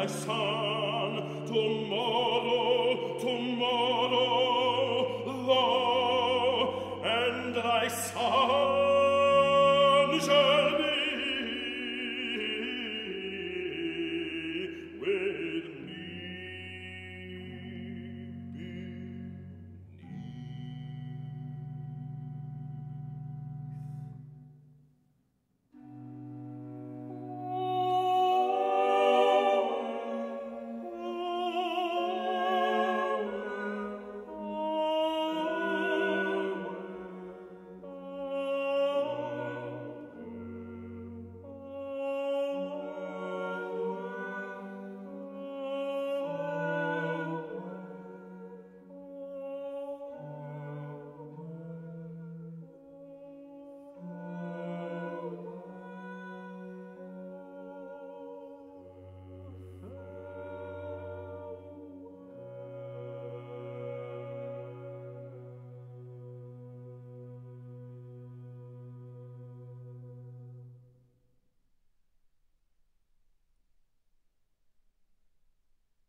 Thy Son, tomorrow, tomorrow.